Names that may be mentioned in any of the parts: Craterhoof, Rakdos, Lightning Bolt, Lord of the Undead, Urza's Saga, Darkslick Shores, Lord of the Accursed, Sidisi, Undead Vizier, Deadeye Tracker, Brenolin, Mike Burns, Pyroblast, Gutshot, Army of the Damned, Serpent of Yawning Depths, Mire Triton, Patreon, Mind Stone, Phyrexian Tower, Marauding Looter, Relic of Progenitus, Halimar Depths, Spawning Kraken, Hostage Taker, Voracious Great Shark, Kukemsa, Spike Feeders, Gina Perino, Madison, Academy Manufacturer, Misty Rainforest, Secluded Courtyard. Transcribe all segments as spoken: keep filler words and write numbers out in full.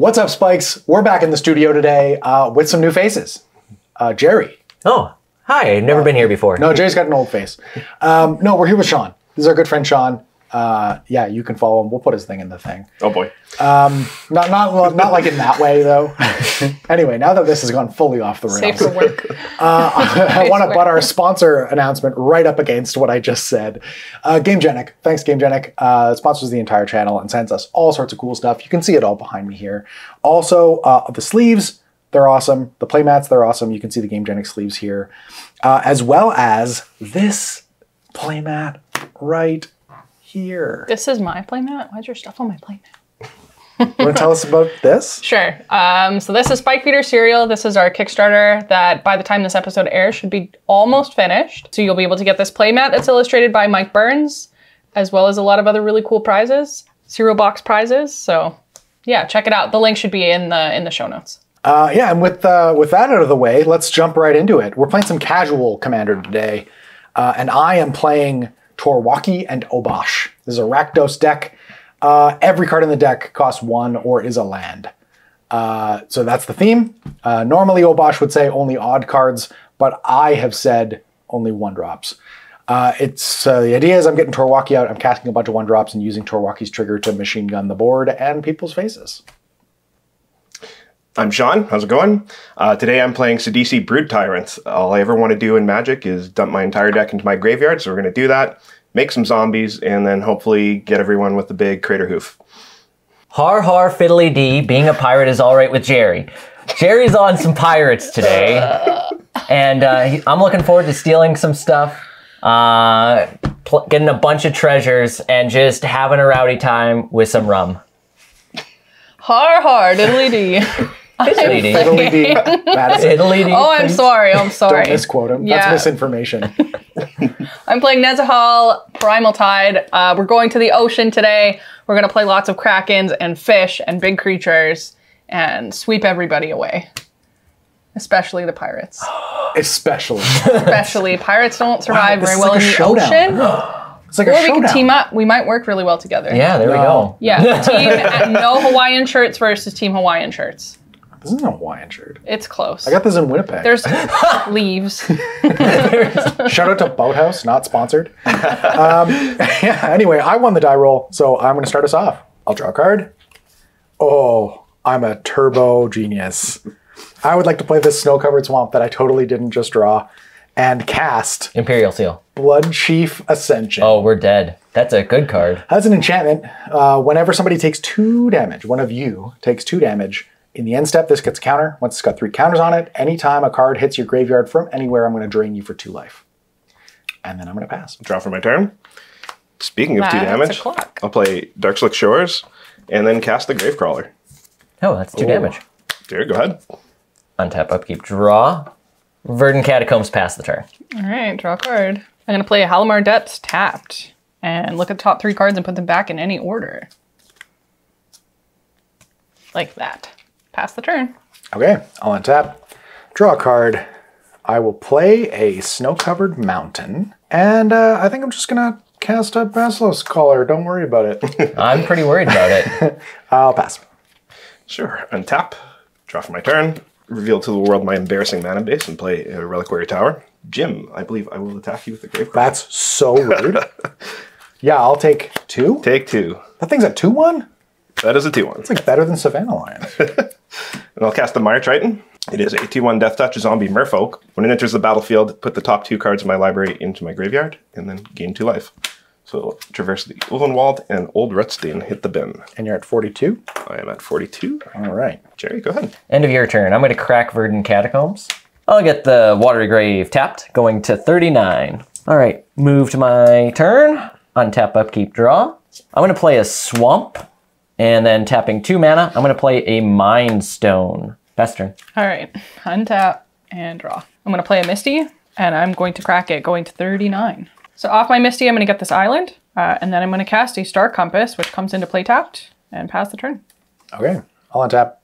What's up, Spikes? We're back in the studio today uh, with some new faces. Uh, Jerry. Oh, hi. I've never uh, been here before. No, Jerry's got an old face. Um, no, we're here with Sean. This is our good friend, Sean. Uh, yeah, you can follow him. We'll put his thing in the thing. Oh, boy. Um, not not not like in that way, though. Anyway, now that this has gone fully off the rails. Safe for work. Uh, I, I want to butt our sponsor announcement right up against what I just said. Uh, Gamegenic. Thanks, Gamegenic. Uh, sponsors the entire channel and sends us all sorts of cool stuff. You can see it all behind me here. Also, uh, the sleeves, they're awesome. The playmats, they're awesome. You can see the Gamegenic sleeves here. Uh, as well as this playmat right here. This is my playmat? Why's your stuff on my playmat? Want to tell us about this? Sure. Um, so this is Spike Feeder Cereal. This is our Kickstarter that by the time this episode airs should be almost finished. So you'll be able to get this playmat that's illustrated by Mike Burns, as well as a lot of other really cool prizes, cereal box prizes. So yeah, check it out. The link should be in the in the show notes. Uh, yeah, and with, uh, with that out of the way, let's jump right into it. We're playing some casual Commander today, uh, and I am playing Tor Wauki and Obosh. This is a Rakdos deck. Uh, every card in the deck costs one or is a land. Uh, so that's the theme. Uh, normally Obosh would say only odd cards, but I have said only one drops. Uh, it's uh, the idea is I'm getting Tor Wauki out, I'm casting a bunch of one drops and using Tor Wauki's trigger to machine gun the board and people's faces. I'm Sean, how's it going? Uh, today I'm playing Sidisi Brood Tyrant. All I ever want to do in Magic is dump my entire deck into my graveyard, so we're going to do that, make some zombies, and then hopefully get everyone with the big Craterhoof. Har har fiddly dee, being a pirate is all right with Jerry. Jerry's on some pirates today, and uh, I'm looking forward to stealing some stuff, uh, getting a bunch of treasures, and just having a rowdy time with some rum. Har har diddly dee. Italy D. Italy D. Italy D. Oh, I'm sorry. I'm sorry. Don't misquote him. Yeah. That's misinformation. I'm playing Nezahal, Primal Tide. Uh, we're going to the ocean today. We're going to play lots of krakens and fish and big creatures and sweep everybody away. Especially the pirates. Especially. Especially. Pirates don't survive wow, very well like in the showdown. Ocean. It's like or a we could team up. We might work really well together. Yeah, there no. we go. Yeah, team no Hawaiian shirts versus team Hawaiian shirts. This isn't a Hawaiian shirt. It's close. I got this in Winnipeg. There's leaves. Shout out to Boathouse, not sponsored. Um, yeah, anyway, I won the die roll, so I'm going to start us off. I'll draw a card. Oh, I'm a turbo genius. I would like to play this snow-covered swamp that I totally didn't just draw and cast. Imperial Seal. Blood Chief Ascension. Oh, we're dead. That's a good card. That's an enchantment. Uh, whenever somebody takes two damage, one of you takes two damage, in the end step, this gets a counter. Once it's got three counters on it, anytime a card hits your graveyard from anywhere, I'm going to drain you for two life. And then I'm going to pass. Draw for my turn. Speaking of nah, two damage, I'll play Darkslick Shores and then cast the Gravecrawler. Oh, that's two Ooh. damage. There, go ahead. Untap, upkeep, draw. Verdant Catacombs, pass the turn. All right, draw a card. I'm going to play Halimar Depths, tapped. And look at the top three cards and put them back in any order. Like that. Pass the turn. Okay, I'll untap, draw a card. I will play a snow-covered mountain, and uh, I think I'm just gonna cast a Basilisk Collar. Don't worry about it. I'm pretty worried about it. I'll pass. Sure, untap, draw for my turn, reveal to the world my embarrassing mana base, and play a Reliquary Tower. Jim, I believe I will attack you with the Gravecrawler. That's so weird. Yeah, I'll take two. Take two. That thing's a two one? That is a two one. It's like better than Savannah Lion. And I'll cast the Mire Triton. It is a two one Death Touch Zombie Merfolk. When it enters the battlefield, put the top two cards of my library into my graveyard, and then gain two life. So traverse the Ulvenwald and Old Rutstein, hit the bin. And you're at forty-two? I am at forty-two. All right. Jerry, go ahead. End of your turn. I'm going to crack Verdant Catacombs. I'll get the Watery Grave tapped, going to thirty-nine. All right, move to my turn. Untap, upkeep, draw. I'm going to play a Swamp. And then tapping two mana, I'm going to play a Mind Stone. Best turn. All right. Untap and draw. I'm going to play a Misty, and I'm going to crack it, going to thirty-nine. So off my Misty, I'm going to get this island, uh, and then I'm going to cast a Star Compass, which comes into play tapped, and pass the turn. Okay. I'll untap.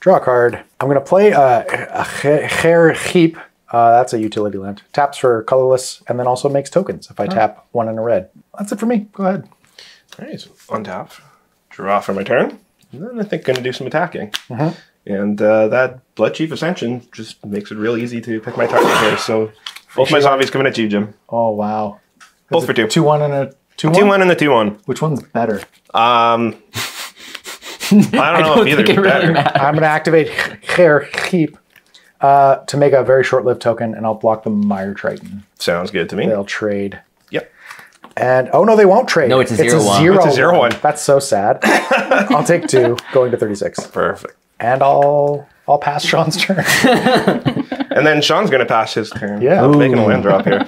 Draw a card. I'm going to play uh, a Kher Keep. Uh, that's a utility land. Taps for colorless, and then also makes tokens if I oh. tap one in a red. That's it for me. Go ahead. All right. So untap. Draw for my turn. And then I think going to do some attacking. Mm-hmm. And uh, that Blood Chief Ascension just makes it real easy to pick my target here. So both my zombies coming at you, Jim. Oh, wow. Both for two. two one and a two one? two one and a two one. Which one's better? Um, I don't know I don't if either's really better. Matters. I'm going to activate Kher Keep uh, to make a very short-lived token, and I'll block the Mire Triton. Sounds good to me. They'll trade. Yep. And, oh no, they won't trade. No, it's a zero one. It's a zero, it's a zero one. one. That's so sad. I'll take two, going to thirty-six. Perfect. And I'll I'll pass Sean's turn. And then Sean's gonna pass his turn. Yeah, I'm making a land drop here.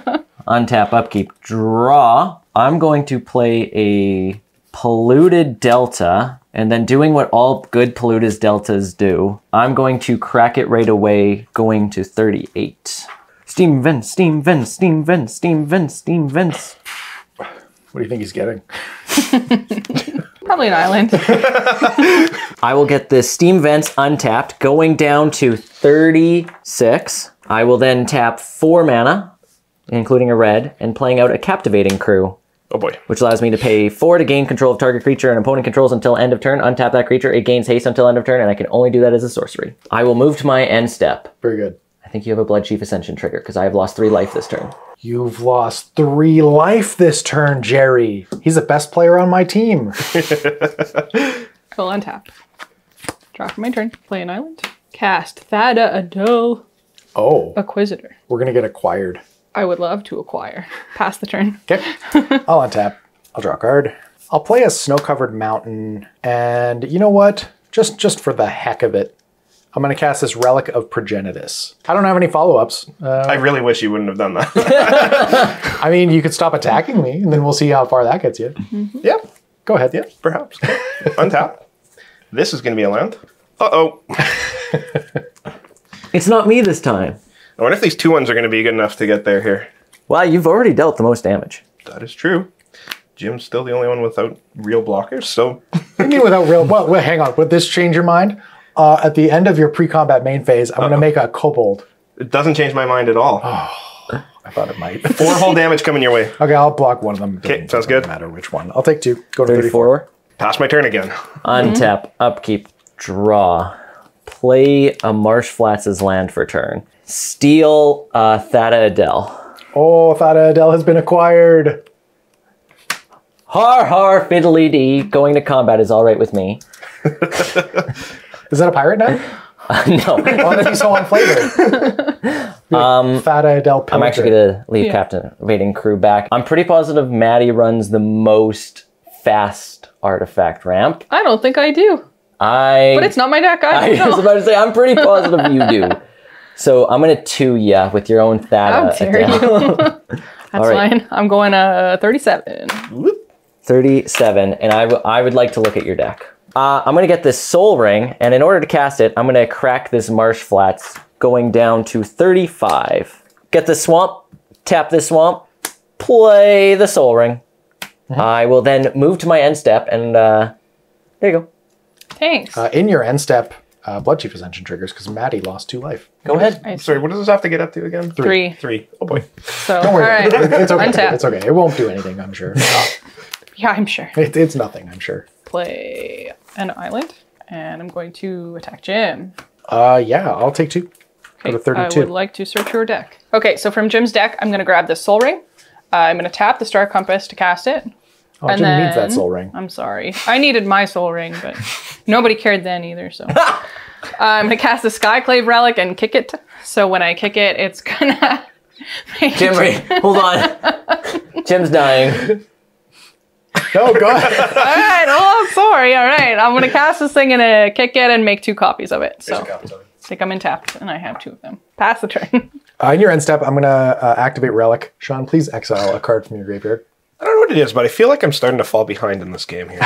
Untap, upkeep, draw. I'm going to play a polluted delta, and then doing what all good polluted deltas do, I'm going to crack it right away, going to thirty-eight. Steam vents, steam vents, steam vents, steam vents, steam vents. What do you think he's getting? Probably an island. I will get the steam vents untapped, going down to thirty-six. I will then tap four mana, including a red, and playing out a Captivating Crew. Oh boy. Which allows me to pay four to gain control of target creature an opponent controls until end of turn. Untap that creature, it gains haste until end of turn, and I can only do that as a sorcery. I will move to my end step. Very good. I think you have a Blood Chief Ascension trigger, because I have lost three life this turn. You've lost three life this turn, Jerry. He's the best player on my team. Cool, untap. Draw for my turn. Play an island. Cast Thada Adel. Oh. Acquisitor. We're going to get acquired. I would love to acquire. Pass the turn. Okay. I'll untap. I'll draw a card. I'll play a snow-covered mountain. And you know what? Just, just for the heck of it, I'm going to cast this Relic of Progenitus. I don't have any follow-ups. Uh, I really wish you wouldn't have done that. I mean, you could stop attacking me, and then we'll see how far that gets you. Mm-hmm. Yeah. Go ahead. Yeah, perhaps. Untap. This is going to be a land. Uh-oh. It's not me this time. I wonder if these two ones are going to be good enough to get there here. Well, you've already dealt the most damage. That is true. Jim's still the only one without real blockers, so... I mean, without real... Well, well, hang on. Would this change your mind? Uh, at the end of your pre-combat main phase, I'm uh-oh. Going to make a kobold. It doesn't change my mind at all. Oh, I thought it might. Four whole damage coming your way. Okay, I'll block one of them. Okay, sounds good. Doesn't matter which one. I'll take two. Go to thirty-four. thirty-four. Pass my turn again. Untap, mm-hmm. upkeep, draw. Play a Marsh Flats' land for turn. Steal uh, Thada Adel. Oh, Thada Adel has been acquired. Har har fiddly dee. Going to combat is all right with me. Is that a pirate now? Uh, no. Why would be so unflavored? um, Thada Adel. I'm actually going to leave yeah. Captivating Crew back. I'm pretty positive Maddie runs the most fast artifact ramp. I don't think I do. I. But it's not my deck. I, I know. was about to say, I'm pretty positive you do. So I'm going to two ya with your own Thada. How dare you? That's all right. Fine. I'm going uh, thirty-seven. Whoop. thirty-seven. And I, I would like to look at your deck. Uh, I'm going to get this Soul Ring, and in order to cast it, I'm going to crack this Marsh Flats, going down to thirty-five. Get the swamp, tap this swamp, play the Soul Ring. Mm-hmm. I will then move to my end step, and uh, there you go. Thanks. Uh, in your end step, uh, Blood Chief Ascension triggers, because Maddie lost two life. Go what ahead. Sorry, what does this have to get up to again? Three. Three. Three. Oh, boy. So, don't worry. All right. it, it's okay. Untap. It's okay. It won't do anything, I'm sure. Yeah, I'm sure. It, it's nothing, I'm sure. Play an island, and I'm going to attack Jim. Uh, yeah, I'll take two. Okay, go to thirty-two. I would like to search your deck. Okay, so from Jim's deck, I'm going to grab this Soul Ring. Uh, I'm going to tap the Star Compass to cast it. Oh, and Jim then, needs that Soul Ring. I'm sorry. I needed my Soul Ring, but nobody cared then either, so. uh, I'm going to cast the Skyclave Relic and kick it. So when I kick it, it's going to... Jim, wait, hold on. Jim's dying. No, go ahead. All right. Oh, I'm sorry. All right. I'm going to cast this thing and uh, kick it and make two copies of it. So I think I'm in tapped, and I have two of them. Pass the turn. Uh, in your end step, I'm going to uh, activate Relic. Sean, please exile a card from your graveyard. I don't know what it is, but I feel like I'm starting to fall behind in this game here.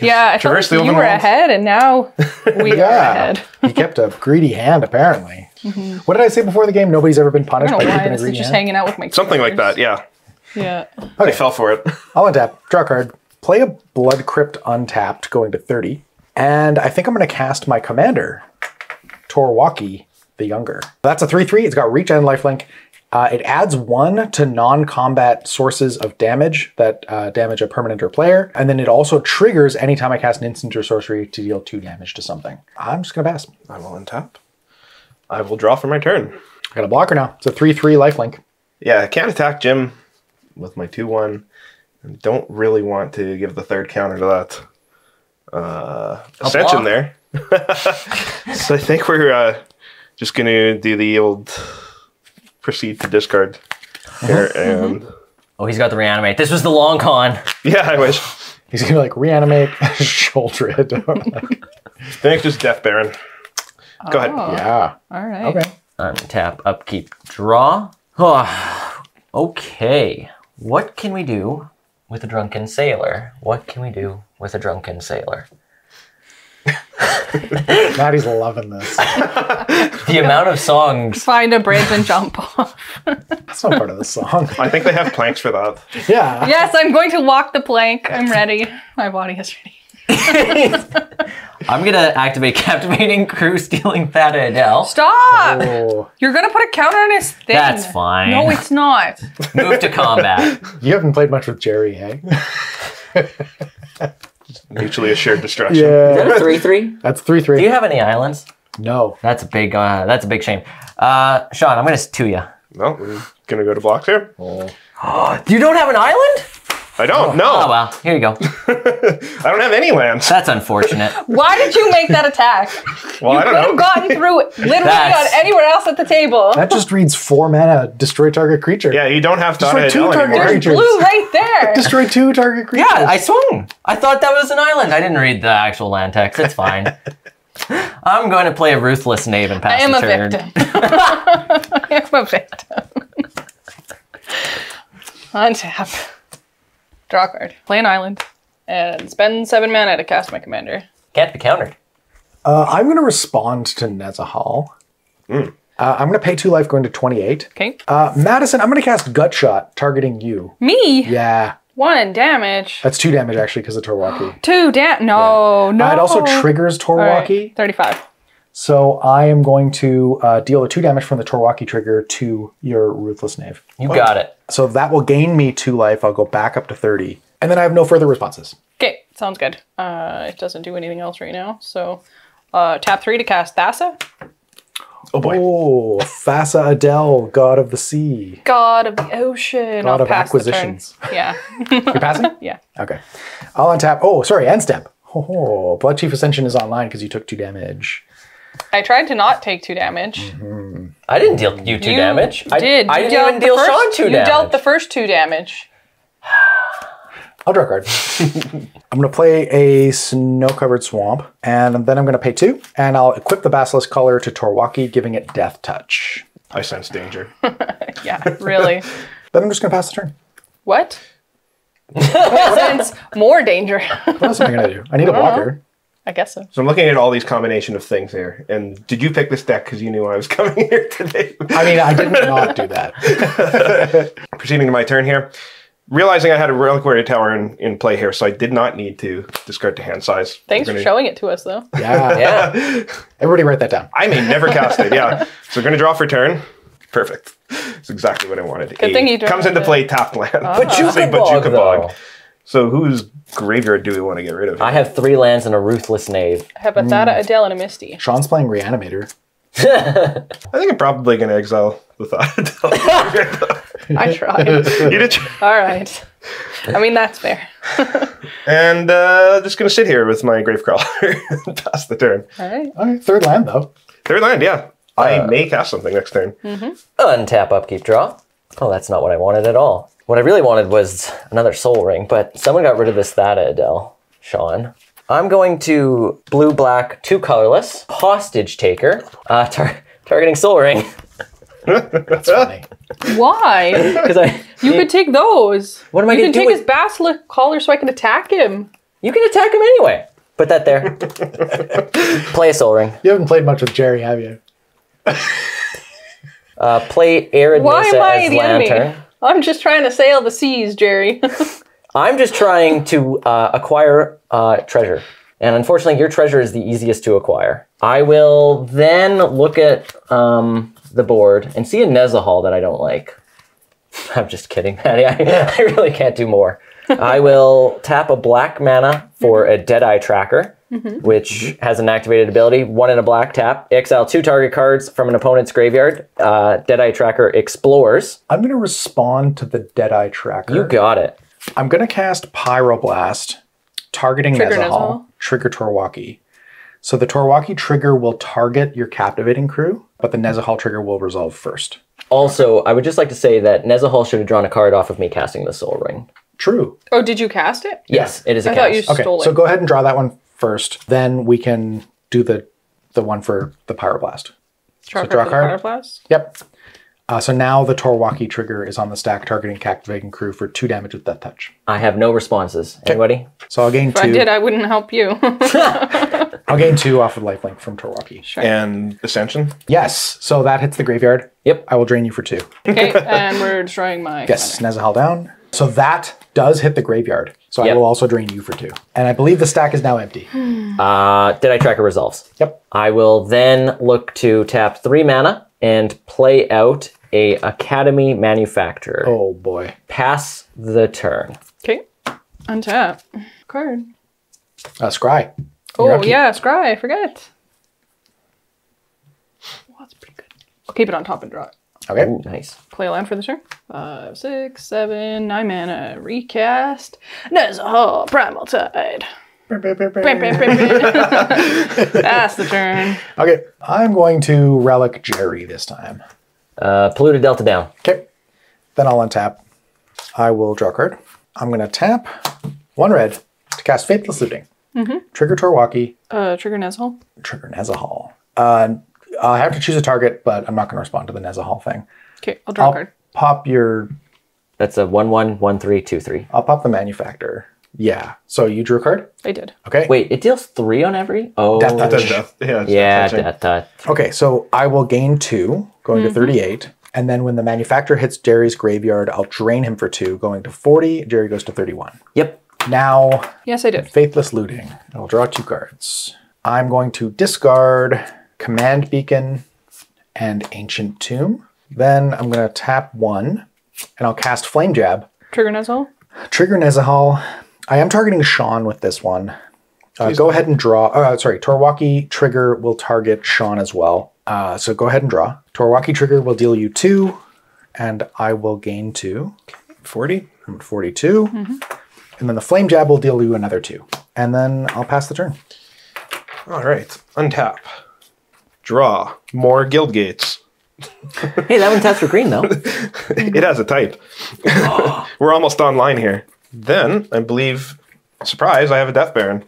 Yeah, I feel like you were world. ahead, and now we yeah. are ahead. He kept a greedy hand, apparently. Mm-hmm. What did I say before the game? Nobody's ever been punished by keeping a greedy hand? Just hanging out with my Something characters. Like that, yeah. Yeah. Okay. I fell for it. I'll untap, draw a card, play a Blood Crypt untapped, going to thirty. And I think I'm going to cast my commander, Tor Wauki the Younger. That's a three three. It's got reach and lifelink. Uh, it adds one to non-combat sources of damage that uh, damage a permanent or player. And then it also triggers anytime I cast an instant or sorcery to deal two damage to something. I'm just gonna pass. I will untap. I will draw for my turn. I got a blocker now. It's a three three lifelink. Yeah, I can't attack Jim with my two one. I don't really want to give the third counter to that uh, Ascension there. So I think we're uh, just gonna do the old proceed to discard here. And oh, he's got the reanimate. This was the long con. Yeah, I wish. He's gonna like reanimate shoulder it. I think just Death Baron. Go oh. ahead. Yeah. All right. Okay. Untap, upkeep, draw. Oh, okay. What can we do with a drunken sailor? What can we do with a drunken sailor? Maddie's loving this. The amount of songs. Find a bridge and jump off. That's not part of the song. I think they have planks for that. Yeah. Yes, I'm going to walk the plank. I'm ready. My body is ready. I'm gonna activate Captivating Crew, stealing Thada Adel. Stop! Oh. You're gonna put a counter on his thing. That's fine. No, it's not. Move to combat. You haven't played much with Jerry, hey? Mutually assured destruction. Yeah. Is that a three three? That's three three. Do you have any islands? No. That's a big. Uh, that's a big shame. Uh, Sean, I'm gonna two you. No, we're gonna go to block here. Oh. You don't have an island? I don't know. Oh, oh well, here you go. I don't have any lands. That's unfortunate. Why did you make that attack? Well, you I don't know. You could have gotten through it literally That's... on anyone else at the table. That just reads four mana, destroy target creature. Yeah, you don't have to destroy two target anymore. Creatures. There's blue right there. Destroy two target creatures. Yeah, I swung. I thought that was an island. I didn't read the actual land text. It's fine. I'm going to play a ruthless knave and pass the turn. I am a victim. Untap. Draw card, play an island, and spend seven mana to cast my commander. Can't be countered. Uh, I'm going to respond to Nezahal. Mm. Uh, I'm going to pay two life, going to twenty-eight. Okay. Uh, Madison, I'm going to cast Gutshot, targeting you. Me? Yeah. One damage. That's two damage, actually, because of Tor Wauki. two damage? No, yeah. no. Uh, it also triggers Tor Wauki. Right. thirty-five. So I am going to uh, deal the two damage from the Tor Wauki trigger to your Ruthless Knave. You what? Got it. So that will gain me two life. I'll go back up to thirty. And then I have no further responses. Okay, sounds good. Uh, it doesn't do anything else right now. So uh, tap three to cast Thassa. Oh boy. Oh, Thassa Adel, God of the Sea. God of the Ocean. God I'll of pass Acquisitions. Yeah. You're passing? Yeah. Okay. I'll untap. Oh, sorry, end step. Oh, Blood Chief Ascension is online because you took two damage. I tried to not take two damage. Mm-hmm. I didn't deal you two you damage. Did. I did. I didn't even deal first, Sean two you damage. You dealt the first two damage. I'll draw a card. I'm going to play a snow-covered swamp, and then I'm going to pay two, and I'll equip the Basilisk Collar to Tor Wauki, giving it Death Touch. I sense danger. Yeah, really. Then I'm just going to pass the turn. What? I sense more danger. What else am I going to do? I need a blocker. Know. I guess so. So I'm looking at all these combination of things here. And did you pick this deck because you knew I was coming here today? I mean, I did not do that. Proceeding to my turn here. Realizing I had a Reliquary Tower in, in play here, so I did not need to discard to hand size. Thanks gonna... for showing it to us, though. Yeah. Yeah. Everybody write that down. I may never cast it, yeah. So we're going to draw for turn. Perfect. That's exactly what I wanted. Good Eight. Thing you comes into it. Play tapped land. Oh. Bajuka Bog, Bog. So who's... graveyard do we want to get rid of? Here? I have three lands and a Ruthless Knave. I have a Thada Adel and a Misty. Sean's playing Reanimator. I think I'm probably going to exile the Thada Adel. I tried. You did try. All right. I mean, that's fair. And uh, just going to sit here with my Gravecrawler and pass the turn. All right. All right. Third land, though. Third land, yeah. Uh, I may cast something next turn. Mm-hmm. Untap, upkeep, draw. Oh, that's not what I wanted at all. What I really wanted was another Soul Ring, but someone got rid of this Thada Adel, Sean. I'm going to blue, black, two colorless, Hostage Taker, uh, tar targeting Soul Ring. That's funny. Why? Because I you, you could take those. What am I going to do? You can take his Basilisk Collar so I can attack him. You can attack him anyway. Put that there. Play a Soul Ring. You haven't played much with Jerry, have you? Uh, play Arid Mesa as Lantern. Enemy? I'm just trying to sail the seas, Jerry. I'm just trying to uh, acquire uh, treasure. And unfortunately, your treasure is the easiest to acquire. I will then look at um, the board and see a Nezahal that I don't like. I'm just kidding, Maddie. I, I really can't do more. I will tap a black mana for a Deadeye Tracker, mm-hmm. which has an activated ability. One in a black tap. Exile two target cards from an opponent's graveyard. Uh, Deadeye Tracker explores. I'm going to respond to the Deadeye Tracker. You got it. I'm going to cast Pyroblast, targeting Trigger Nezahal. Nezahal. Trigger Tor Wauki. So the Tor Wauki trigger will target your Captivating Crew, but the Nezahal trigger will resolve first. Also, I would just like to say that Nezahal should have drawn a card off of me casting the Soul Ring. True. Oh, did you cast it? Yes, it is a I cast. I thought you stole okay, it. So go ahead and draw that one first. Then we can do the the one for the Pyroblast. Draw, so draw a card. Pyroblast? Yep. Uh, so now the Tor Wauki trigger is on the stack, targeting Captivating Crew for two damage with Death Touch. I have no responses. Okay. Anybody? So I'll gain if two. If I did, I wouldn't help you. I'll gain two off of lifelink from Tor Wauki. Sure. And Ascension? Yes. So that hits the graveyard. Yep. I will drain you for two. Okay, and we're destroying my... Yes, Nezahal down. So that does hit the graveyard. So yep. I will also drain you for two. And I believe the stack is now empty. uh, Deadeye Tracker resolves. Yep. I will then look to tap three mana and play out a Academy Manufacturer. Oh boy. Pass the turn. Okay. Untap. Card. Uh, scry. Oh yeah, scry, I forget. Well, that's pretty good. I'll keep it on top and draw it. Okay. Ooh, nice. Play a land for the turn. Five, six, seven, nine mana. Recast. Nezahal, Primal Tide. That's the turn. Okay, I'm going to Relic Jerry this time. Uh, polluted Delta down. Okay, then I'll untap. I will draw a card. I'm going to tap one red to cast Faithless Looting. Mm-hmm. Trigger Tor Wauki. Uh, trigger Nezahal. Trigger Nezahal. Uh, I have to choose a target, but I'm not going to respond to the Nezahal thing. Okay, I'll draw I'll a card. Pop your. That's a one one one three two three. I'll pop the Manufacturer. Yeah. So you drew a card? I did. Okay. Wait, it deals three on every? Oh. Death touch. Death, death. Yeah, death touch. Okay, so I will gain two, going mm-hmm. to thirty-eight. And then when the Manufacturer hits Jerry's graveyard, I'll drain him for two, going to forty. Jerry goes to thirty-one. Yep. Now. Yes, I did. Faithless Looting. I'll draw two cards. I'm going to discard Command Beacon and Ancient Tomb. Then I'm going to tap one, and I'll cast Flame Jab. Trigger Nezahal? Trigger Nezahal. I am targeting Sean with this one. Uh, go ahead and draw. Oh, sorry. Tor Wauki trigger will target Sean as well. Uh, so go ahead and draw. Tor Wauki trigger will deal you two, and I will gain two. forty. I'm at forty-two. Mm-hmm. And then the Flame Jab will deal you another two. And then I'll pass the turn. All right. Untap. Draw. More Guild Gates. Hey, that one taps for green, though. It has a type. Oh. We're almost online here. Then, I believe, surprise, I have a Death Baron.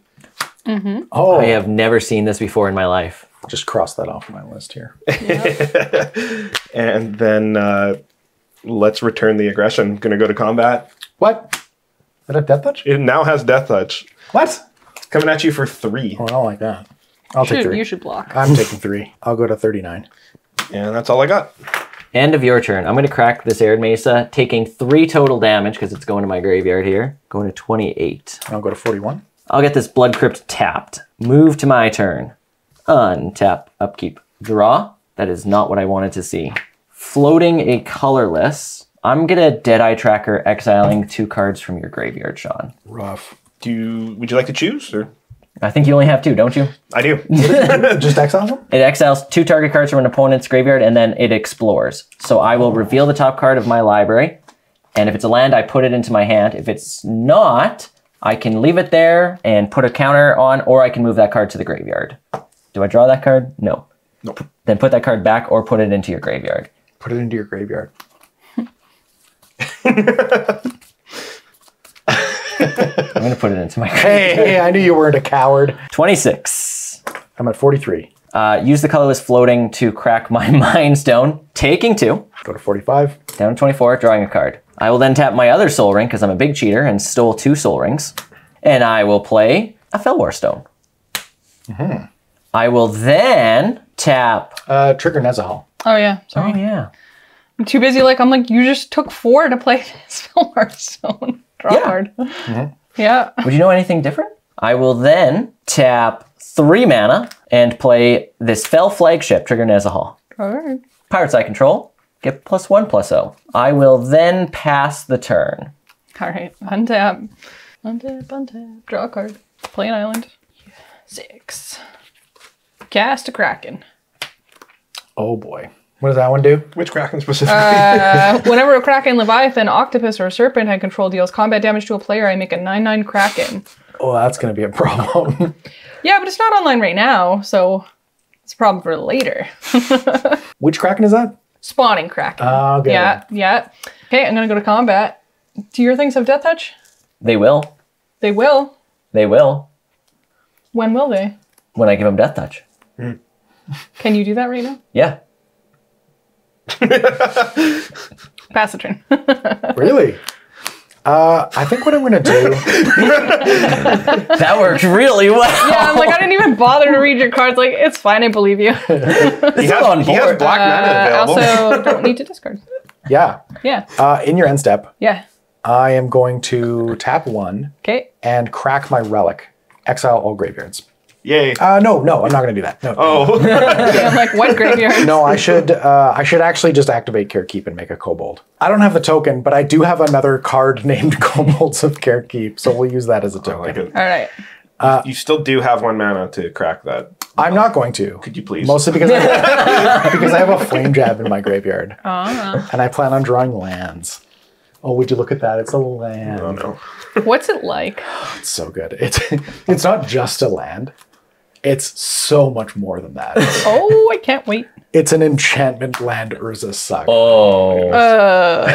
Mm-hmm. Oh, I have never seen this before in my life. Just cross that off my list here. Yep. And then uh, let's return the aggression. Going to go to combat. What? Did it have Death Touch? It now has Death Touch. What? It's coming at you for three. Oh, I don't like that. I'll should, take three. You should block. I'm taking three. I'll go to thirty-nine. And that's all I got. End of your turn. I'm going to crack this Arid Mesa, taking three total damage because it's going to my graveyard here. Going to twenty-eight. I'll go to forty-one. I'll get this Blood Crypt tapped. Move to my turn. Untap, upkeep, draw. That is not what I wanted to see. Floating a colorless. I'm going to Deadeye Tracker, exiling two cards from your graveyard, Sean. Rough. Do you, would you like to choose? Or? I think you only have two, don't you? I do. Just exiles them? It exiles two target cards from an opponent's graveyard, and then it explores. So I will reveal the top card of my library, and if it's a land, I put it into my hand. If it's not, I can leave it there and put a counter on, or I can move that card to the graveyard. Do I draw that card? No. Nope. Then put that card back or put it into your graveyard. Put it into your graveyard. I'm going to put it into my graveyard. Hey, hey, I knew you weren't a coward. twenty-six. I'm at forty-three. Uh, use the colorless floating to crack my Mind Stone, taking two. Go to forty-five. Down to twenty-four, drawing a card. I will then tap my other Soul Ring because I'm a big cheater and stole two Soul Rings. And I will play a Felwar Stone. Mm-hmm. I will then tap... Uh, Trigger Nezahal. Oh, yeah. Sorry. Oh, yeah. I'm too busy. Like, I'm like, you just took four to play this Felwar Stone. Draw card. Yeah. Mm-hmm. Yeah. Would you know anything different? I will then tap three mana and play this Fell Flagship, Trigger Nezahal. All right. Pirates I control get plus one plus oh. I will then pass the turn. All right, untap, untap, untap, draw a card, play an island. Six. Cast a Kraken. Oh boy. What does that one do? Which Kraken specifically? uh, whenever a Kraken, Leviathan, Octopus, or a Serpent I control deals combat damage to a player, I make a nine nine Kraken. Oh, that's going to be a problem. Yeah, but it's not online right now, so it's a problem for later. Which Kraken is that? Spawning Kraken. Oh, okay. Yeah, yeah. Okay, I'm going to go to combat. Do your things have Death Touch? They will. They will? They will. When will they? When I give them Death Touch. Mm. Can you do that right now? Yeah. Pass the turn. Really? Uh, I think what I'm gonna do. That worked really well. Yeah, I'm like, I didn't even bother to read your cards. Like, it's fine, I believe you. He's on board. He has black mana available. I uh, also don't need to discard. Yeah. Yeah. Uh, in your end step. Yeah. I am going to tap one. Okay. And crack my relic. Exile all graveyards. Yay. Uh, no, no, I'm not going to do that. No. Oh. Yeah, I'm like, what graveyard? No, I should uh, I should actually just activate Kher Keep and make a Kobold. I don't have the token, but I do have another card named Kobolds of Kher Keep, so we'll use that as a token. Like it. All right. Uh, you still do have one mana to crack that. I'm not going to. Could you please? Mostly because I have, because I have a Flame Jab in my graveyard. Uh-huh. And I plan on drawing lands. Oh, would you look at that? It's a land. Oh, no. What's it like? It's so good. It's, it's not just a land. It's so much more than that. Oh, I can't wait. It's an enchantment land Urza's Saga. Oh. Uh,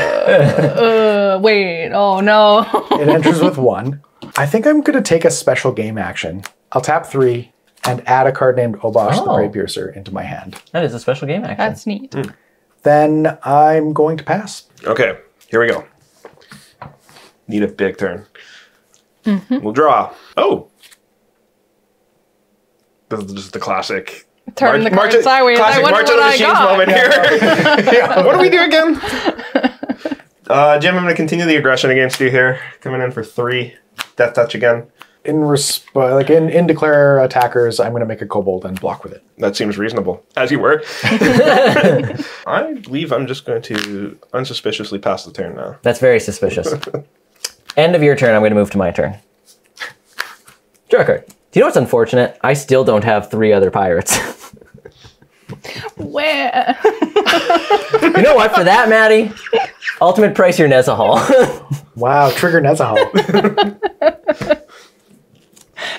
uh, wait. Oh, no. It enters with one. I think I'm going to take a special game action. I'll tap three and add a card named Obosh oh. the Greypiercer into my hand. That is a special game action. That's neat. Mm. Then I'm going to pass. Okay. Here we go. Need a big turn. Mm-hmm. We'll draw. Oh. This is just the classic. Turn the card sideways. Classic March of the Machines moment here. Yeah. What do we do again? Uh, Jim, I'm going to continue the aggression against you here. Coming in for three. Death Touch again. In resp- like in, in Declare Attackers, I'm going to make a Kobold and block with it. That seems reasonable, as you were. I believe I'm just going to unsuspiciously pass the turn now. That's very suspicious. End of your turn, I'm going to move to my turn. Draw a card. Do you know what's unfortunate? I still don't have three other pirates. Where? You know what? For that, Maddie, ultimate price your Nezahal. Wow, trigger Nezahal.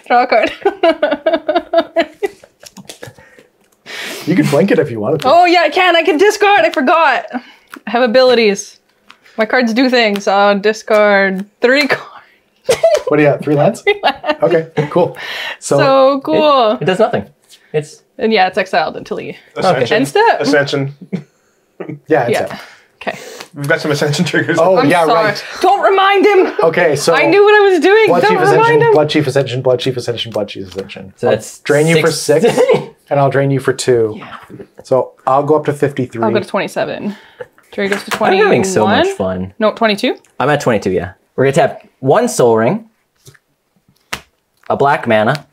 Draw a card. You can blink it if you wanted to. Oh yeah, I can. I can discard. I forgot. I have abilities. My cards do things. I'll discard three cards. What do you have? Three lands? Three lands. Okay, cool. So, so cool. It, it does nothing. It's and yeah, it's exiled until you okay. End step. Ascension. Yeah, it's yeah. Okay. We've got some Ascension triggers. Oh, I'm yeah, sorry. Right. Don't remind him. Okay, so. I knew what I was doing. Blood Don't Chief remind Ascension, him. Blood Chief Ascension, Blood Chief Ascension, Blood Chief Ascension. So I'll that's drain six. You for six, and I'll drain you for two. Yeah. So I'll go up to fifty-three. I'll go to twenty-seven. Jerry goes to twenty-one. I'm having so much fun. No, twenty-two? I'm at twenty-two, yeah. We're going to tap one Soul Ring, a black mana,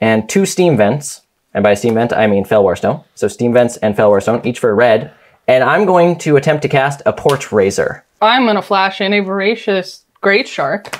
and two Steam Vents. And by Steam Vent, I mean Felwar Stone. So Steam Vents and Felwar Stone, each for red. And I'm going to attempt to cast a Port Razor. I'm going to flash in a Voracious Great Shark.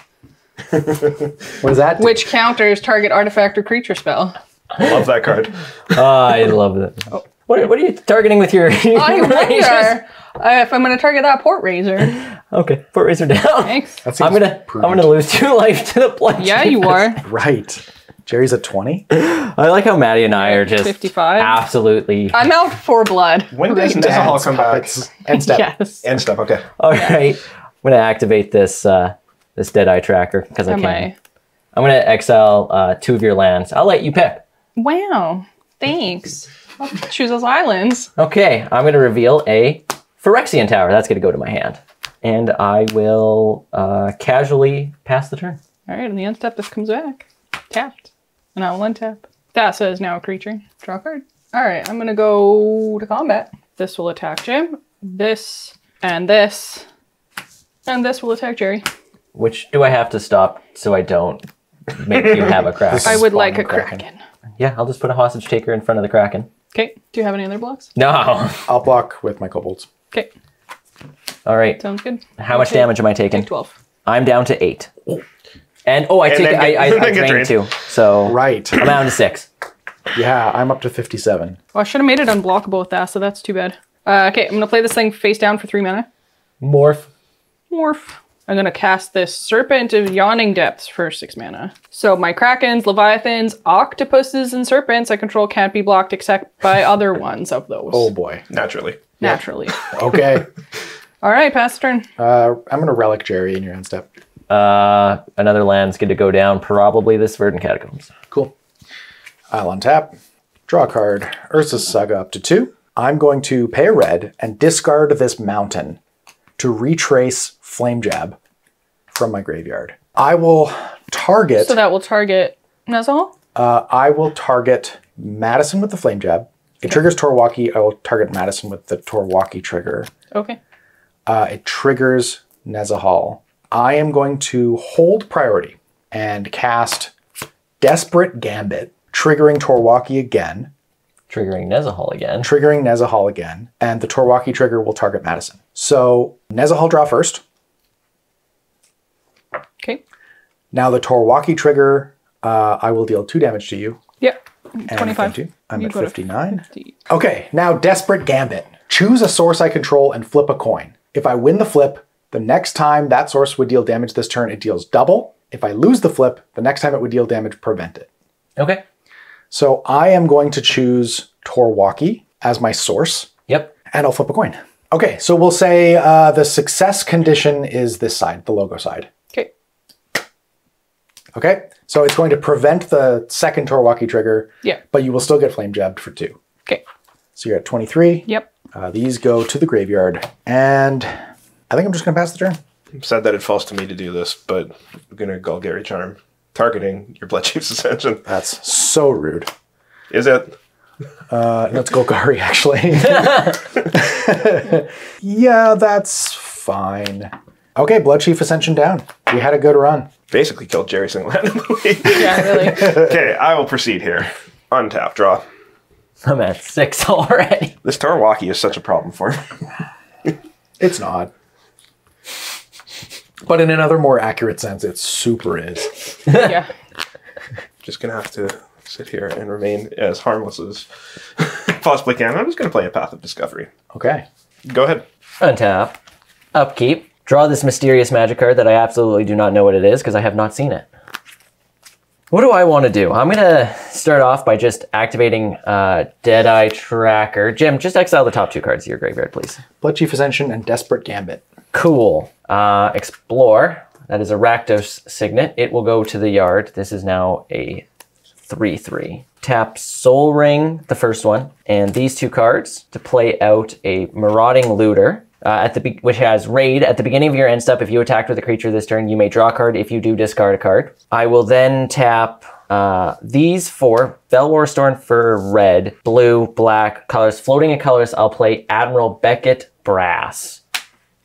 What does that do? Which counters target artifact or creature spell. I love that card. Oh, I love it. Oh. What, what are you targeting with your... I wonder uh, if I'm going to target that Port Razor. Okay, Port Razor down. Thanks. That I'm going I'm going to lose two life to the blood. Yeah, you are. Right. Jerry's at twenty. I like how Maddie and I are just fifty-five. Absolutely. I'm out for blood. When does Nezahal come back? End step. Yes. End step, okay. All right. I'm going to activate this uh, this Deadeye Tracker because I can. I? I'm going to exile uh, two of your lands. I'll let you pick. Wow. Thanks. I'll choose those islands. Okay. I'm going to reveal a Phyrexian Tower. That's going to go to my hand. And I will uh, casually pass the turn. All right. On the end step, this comes back. Tapped. And I will untap. Thassa is now a creature. Draw a card. All right, I'm going to go to combat. This will attack Jim. This and this. And this will attack Jerry. Which do I have to stop so I don't make you have a Kraken? I would like a Kraken. Kraken. Yeah, I'll just put a Hostage Taker in front of the Kraken. Okay. Do you have any other blocks? No. I'll block with my kobolds. Okay. All right. Sounds good. How okay. much damage am I taking? Take twelve. I'm down to eight. Oh. And oh, I and take get, I, I, I drained two. So right. I'm down to six. Yeah, I'm up to fifty-seven. Well, I should have made it unblockable with that, so that's too bad. Uh, okay, I'm going to play this thing face down for three mana. Morph. Morph. I'm going to cast this Serpent of Yawning Depths for six mana. So my Krakens, Leviathans, Octopuses, and Serpents I control can't be blocked except by other ones of those. Oh boy. Naturally. Naturally. Yep. Okay. All right, pass the turn. Uh, I'm going to Relic Jerry in your end step. Uh, another land's going to go down, probably this Verdant Catacombs. Cool. I'll untap, draw a card, Urza's Saga up to two. I'm going to pay a red and discard this mountain to retrace Flame Jab from my graveyard. I will target... So that will target Nezahal? Uh, I will target Madison with the Flame Jab. It okay. triggers Tor Wauki. I will target Madison with the Tor Wauki trigger. Okay. Uh, it triggers Nezahal. I am going to hold priority and cast Desperate Gambit, triggering Tor Wauki again. Triggering Nezahal again. Triggering Nezahal again. And the Tor Wauki trigger will target Madison. So Nezahal draw first. Okay. Now the Tor Wauki trigger, uh, I will deal two damage to you. Yep. twenty-five. And I'm you at fifty-nine. fifty. Okay, now Desperate Gambit. Choose a source I control and flip a coin. If I win the flip, the next time that source would deal damage this turn, it deals double. If I lose the flip, the next time it would deal damage, prevent it. Okay. So I am going to choose Tor Wauki as my source. Yep. And I'll flip a coin. Okay, so we'll say uh, the success condition is this side, the logo side. Okay. Okay, so it's going to prevent the second Tor Wauki trigger. Yeah. But you will still get Flame Jabbed for two. Okay. So you're at twenty-three. Yep. Uh, these go to the graveyard. And I think I'm just going to pass the turn. I'm sad that it falls to me to do this, but I'm going to Golgari Charm. Targeting your Blood Chief's Ascension. That's so rude. Is it? Uh, no, it's Golgari, actually. Yeah, that's fine. Okay, Blood Chief Ascension down. We had a good run. Basically killed Jerry single-handedly. Yeah, really. Okay, I will proceed here. Untap, draw. I'm at six already. This Tor Wauki is such a problem for me. It's not. But in another more accurate sense, it super is. Yeah. Just going to have to sit here and remain as harmless as possibly can. I'm just going to play a Path of Discovery. Okay. Go ahead. Untap. Upkeep. Draw this mysterious magic card that I absolutely do not know what it is because I have not seen it. What do I want to do? I'm going to start off by just activating uh, Deadeye Tracker. Jim, just exile the top two cards of your graveyard, please. Blood Chief Ascension and Desperate Gambit. Cool. Uh, explore. That is a Rakdos Signet. It will go to the yard. This is now a three three. Tap Soul Ring, the first one, and these two cards to play out a Marauding Looter, uh, at the be which has Raid. At the beginning of your end step, if you attacked with a creature this turn, you may draw a card. If you do, discard a card. I will then tap uh, these four, Felwar Stone for red, blue, black, colors. Floating in colors, I'll play Admiral Beckett Brass.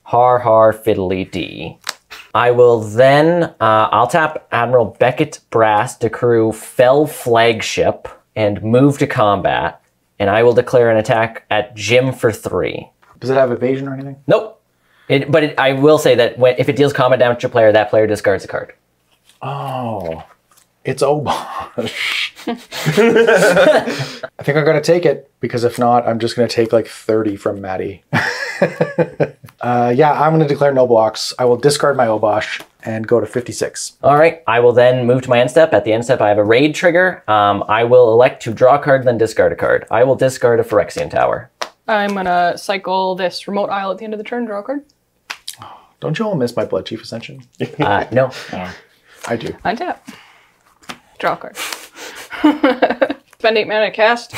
Har har fiddly dee. I will then, uh, I'll tap Admiral Beckett Brass to crew Fell Flagship and move to combat. And I will declare an attack at Jim for three. Does it have evasion or anything? Nope. It, but it, I will say that when, if it deals combat damage to a player, that player discards a card. Oh, it's Obosh. I think I'm going to take it because if not, I'm just going to take like thirty from Maddie. Uh, yeah, I'm going to declare no blocks. I will discard my Obosh and go to fifty-six. All right. I will then move to my end step. At the end step, I have a raid trigger. Um, I will elect to draw a card, then discard a card. I will discard a Phyrexian Tower. I'm going to cycle this Remote Isle at the end of the turn, draw a card. Oh, don't you all miss my Blood Chief Ascension? uh, no. Yeah. I do. Untap. Draw a card. Spend eight mana, cast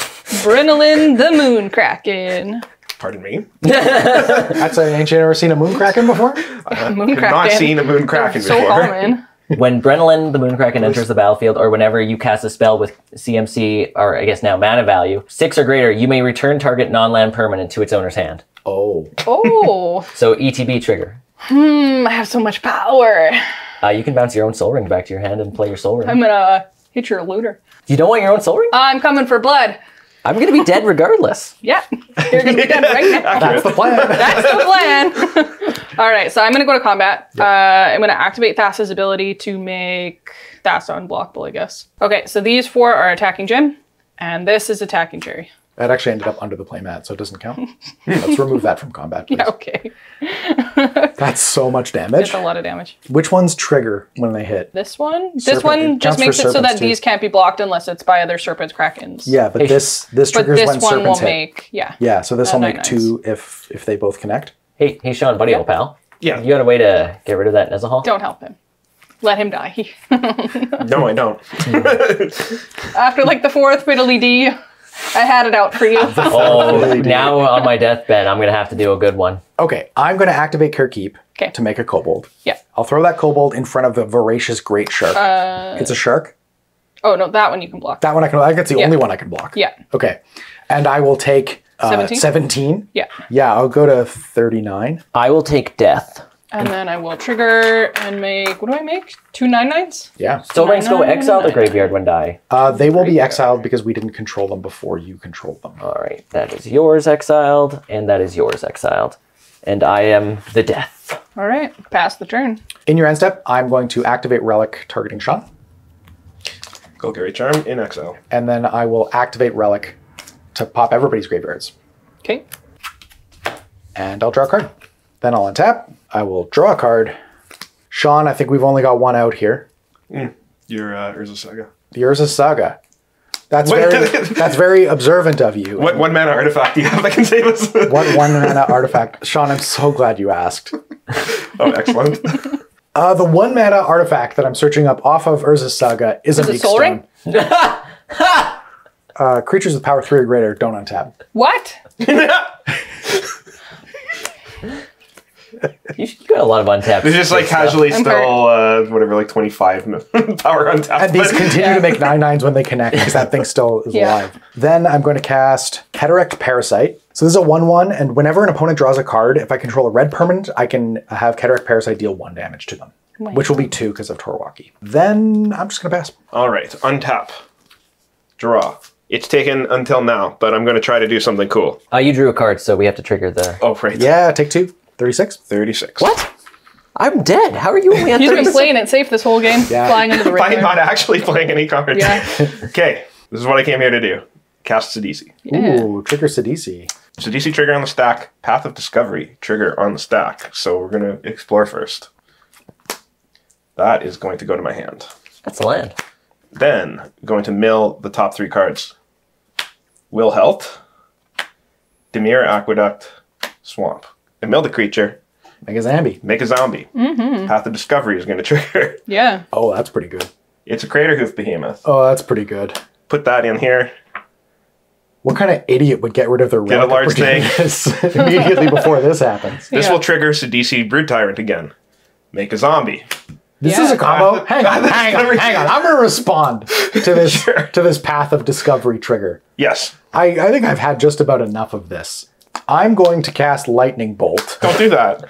Brenolin the Moon Kraken. Pardon me. That's an ancient. Ever seen a moon kraken before? Uh, moon kraken. Not seen a moon kraken so before. So common. When Brenolin the Moon Kraken enters the battlefield, or whenever you cast a spell with C M C, or I guess now mana value six or greater, you may return target non-land permanent to its owner's hand. Oh. Oh. So E T B trigger. Hmm. I have so much power. Uh, you can bounce your own Soul Ring back to your hand and play your Soul Ring. I'm gonna hit your looter. You don't want your own Soul Ring? Uh, I'm coming for blood. I'm going to be dead regardless. Yeah, you're going to be dead right now. That's the plan. That's the plan. All right, so I'm going to go to combat. Yep. Uh, I'm going to activate Thassa's ability to make Thassa unblockable, I guess. Okay, so these four are attacking Jim, and this is attacking Jerry. That actually ended up under the playmat, so it doesn't count. Let's remove that from combat, please. Yeah, okay. That's so much damage. It's a lot of damage. Which ones trigger when they hit? This one? Serpent. This one just makes it so that too. These can't be blocked unless it's by other serpents, krakens. Yeah, but this this triggers but this when serpents hit. Make, yeah. Yeah, so this will make two if if they both connect. Hey, hey, Sean, buddy, yep. old pal. Yeah. You got a way to get rid of that Nezahal? Don't help him. Let him die. No, I don't. After like the fourth fiddly D. I had it out for you. Oh, now on my deathbed, I'm going to have to do a good one. Okay, I'm going to activate Kher Keep okay. to make a kobold. Yeah. I'll throw that kobold in front of the Voracious Great Shark. Uh, it's a shark? Oh, no, that one you can block. That one I can block. That's the yeah. only one I can block. Yeah. Okay. And I will take uh, seventeen. Yeah. Yeah, I'll go to thirty-nine. I will take death. And then I will trigger and make, what do I make? Two nine nines? Yeah. Soul Rings go exile the graveyard when die. Uh, they will be exiled because we didn't control them before you controlled them. All right. That is yours exiled, and that is yours exiled. And I am the death. All right. Pass the turn. In your end step, I'm going to activate Relic targeting Sean. Golgari Charm in exile. And then I will activate Relic to pop everybody's graveyards. Okay. And I'll draw a card. Then I'll untap. I will draw a card. Sean, I think we've only got one out here. Mm. Your uh, Urza's Saga. The Urza's Saga. That's very, that's very observant of you. What one mana artifact do you have that can save us? What one mana artifact? Sean, I'm so glad you asked. Oh, excellent. Uh, the one mana artifact that I'm searching up off of Urza's Saga is, is a Soul Ring? uh, creatures with power three or greater don't untap. What? You got a lot of untapped. They're just like casually stuff. Still, uh, whatever, like twenty-five power untapped. And these continue yeah. to make nine nines when they connect because that thing still is yeah. alive. Then I'm going to cast Cataract Parasite. So this is a one one, and whenever an opponent draws a card, if I control a red permanent, I can have Cataract Parasite deal one damage to them, wow. which will be two because of Tor Wauki. Then I'm just going to pass. All right, untap, draw. It's taken until now, but I'm going to try to do something cool. Uh, you drew a card, so we have to trigger the... Oh, right. Yeah, take two. thirty-six? thirty-six. What? I'm dead. How are you only at You've been playing it safe this whole game. Yeah. Flying into the radar. By not actually playing any cards. Yeah. Okay. This is what I came here to do. Cast Sidisi. Yeah. Ooh, trigger Sidisi. Sidisi trigger on the stack. Path of Discovery trigger on the stack. So we're going to explore first. That is going to go to my hand. That's the land. Then, going to mill the top three cards. Will Health, Demir Aqueduct, Swamp. I mill the creature. Make a zombie. Make a zombie. Mm-hmm. Path of Discovery is going to trigger. Yeah. Oh, that's pretty good. It's a Craterhoof behemoth. Oh, that's pretty good. Put that in here. What kind of idiot would get rid of their get a large thing immediately before this happens? This yeah. will trigger Sidisi Brood Tyrant again. Make a zombie. This yeah. is a combo. Hang on, hang on, hang on. I'm gonna respond to this sure. to this Path of Discovery trigger. Yes. I, I think I've had just about enough of this. I'm going to cast Lightning Bolt. Don't do that.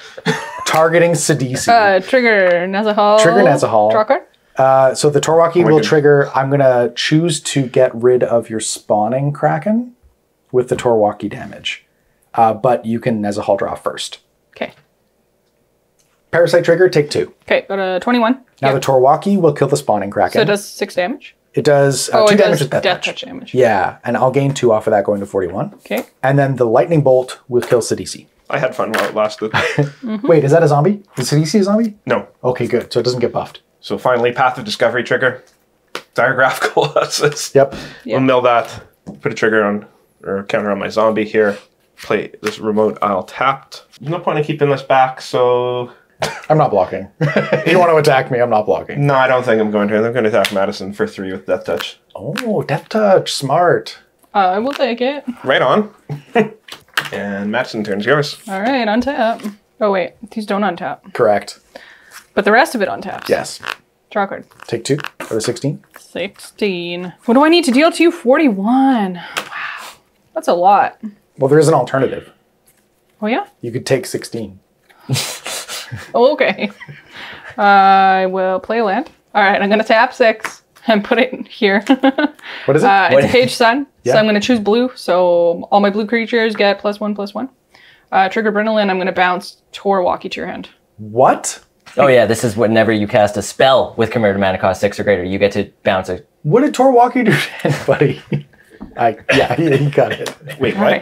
Targeting Sidisi. Uh, trigger Nezahal. Trigger Nezahal. Draw card. Uh, so the Tor Wauki oh will goodness. Trigger. I'm going to choose to get rid of your Spawning Kraken with the Tor Wauki damage. Uh, but you can Nezahal draw first. Okay. Parasite trigger, take two. Okay, go to twenty-one. Now yep. the Tor Wauki will kill the Spawning Kraken. So it does six damage? It does uh, oh, two it damage does with death, death touch. touch damage. Yeah, and I'll gain two off of that, going to forty-one. Okay. And then the Lightning Bolt will kill Sidisi. I had fun while it lasted. mm-hmm. Wait, is that a zombie? Is Sidisi a zombie? No. Okay, good. So it doesn't get buffed. So finally, Path of Discovery trigger. Diagraph Colossus. Yep. We'll yep. mill that. Put a trigger on, or counter on my zombie here. Play this remote I'll tapped. No point in keeping this back, so... I'm not blocking. You want to attack me, I'm not blocking. No, I don't think I'm going to. I'm going to attack Madison for three with Death Touch. Oh, Death Touch. Smart. Uh, I will take it. Right on. And Madison turns yours. All right, untap. Oh, wait. These don't untap. Correct. But the rest of it untaps. Yes. Draw card. Take two. Go to sixteen. sixteen. What do I need to deal to you? forty-one. Wow. That's a lot. Well, there is an alternative. Oh, yeah? You could take sixteen. Oh, okay. Uh, I will play land. All right, I'm going to tap six. and put it here. What is it? Uh, it's Cage Sun. Yeah. So I'm going to choose blue. So all my blue creatures get plus one, plus one. Uh, trigger Brindolin, I'm going to bounce Tor Wauki to your hand. What? Oh yeah, this is whenever you cast a spell with Commander Mana cost six or greater, you get to bounce it. What did Tor Wauki do to anybody? I, yeah, he, he got it. Wait, what? Right.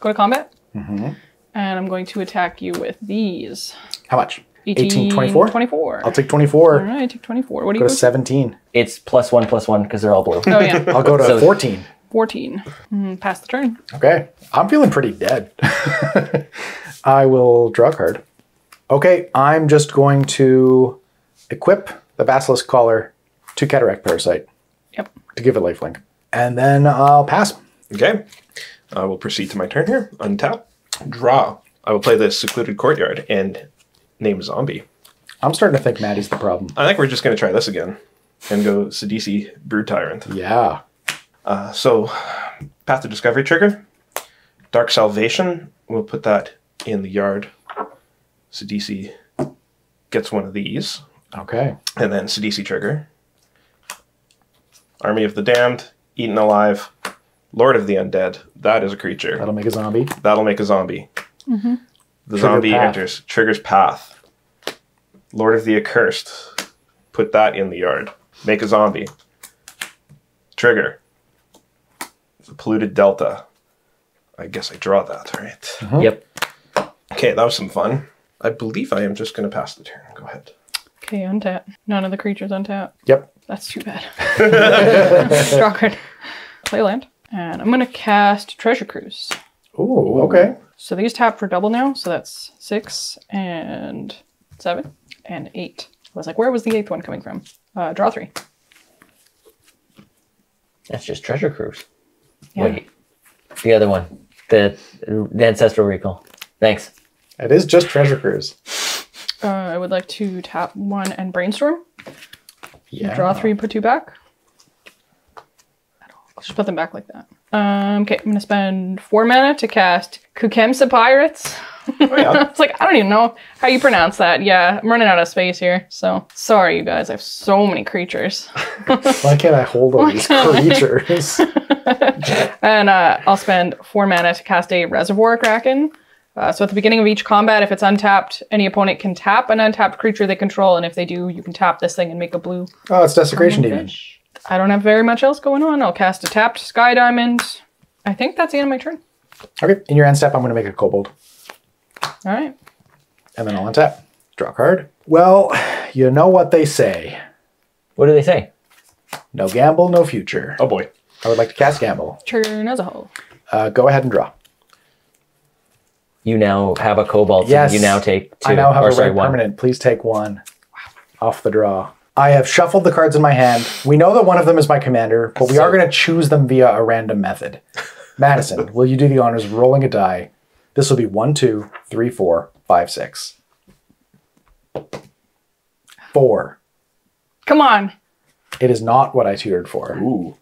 Go to combat. Mm-hmm. And I'm going to attack you with these. How much? eighteen, twenty-four? twenty-four. I'll take twenty-four. All right, I take twenty-four. What do you go to seventeen. It's plus one, plus one, because they're all blue. Oh, yeah. I'll go to so fourteen. fourteen. Mm, pass the turn. Okay. I'm feeling pretty dead. I will draw a card. Okay, I'm just going to equip the Basilisk Collar to Cataract Parasite. Yep. To give it lifelink. And then I'll pass. Okay. I will proceed to my turn here. Untap. Draw. I will play the Secluded Courtyard and name Zombie. I'm starting to think Maddie's the problem. I think we're just going to try this again and go Sidisi, Brood Tyrant. Yeah. Uh, so, Path of Discovery trigger. Dark Salvation. We'll put that in the yard. Sidisi gets one of these. Okay. And then Sidisi trigger. Army of the Damned, Eaten Alive, Lord of the Undead. That is a creature. That'll make a zombie. That'll make a zombie. Mm-hmm. The Trigger zombie path. enters. Triggers path. Lord of the Accursed. Put that in the yard. Make a zombie. Trigger. The Polluted Delta. I guess I draw that, right? Mm-hmm. Yep. Okay, that was some fun. I believe I am just going to pass the turn. Go ahead. Okay, untap. None of the creatures untap. Yep. That's too bad. Draw card. Play land. And I'm going to cast Treasure Cruise. Ooh, okay. So these tap for double now. So that's six and seven and eight. I was like, where was the eighth one coming from? Uh, draw three. That's just Treasure Cruise. Yeah. Wait, the other one, the, the Ancestral Recall. Thanks. It is just Treasure Cruise. Uh, I would like to tap one and Brainstorm. Yeah. Draw three, put two back. Just put them back like that. Um, okay, I'm going to spend four mana to cast Kukemsa Pirates. Oh, yeah. It's like, I don't even know how you pronounce that. Yeah, I'm running out of space here. So, sorry, you guys. I have so many creatures. Why can't I hold all these creatures? And uh, I'll spend four mana to cast a Reservoir Kraken. Uh, so at the beginning of each combat, if it's untapped, any opponent can tap an untapped creature they control. And if they do, you can tap this thing and make a blue. Oh, it's Desecration Demon. I don't have very much else going on. I'll cast a tapped Sky Diamond. I think that's the end of my turn. Okay, in your end step, I'm going to make a Kobold. All right. And then I'll untap. Draw a card. Well, you know what they say. What do they say? No gamble, no future. Oh, boy. I would like to cast Gamble. Turn as a whole. Uh, go ahead and draw. You now have a Kobold. Yes. You now take two. I now have or, a sorry, red one. permanent. Please take one. Wow. Off the draw. I have shuffled the cards in my hand. We know that one of them is my commander, but we so, are going to choose them via a random method. Madison, will you do the honors of rolling a die? This will be one, two, three, four, five, six. Four. Come on. It is not what I tutored for. Ooh.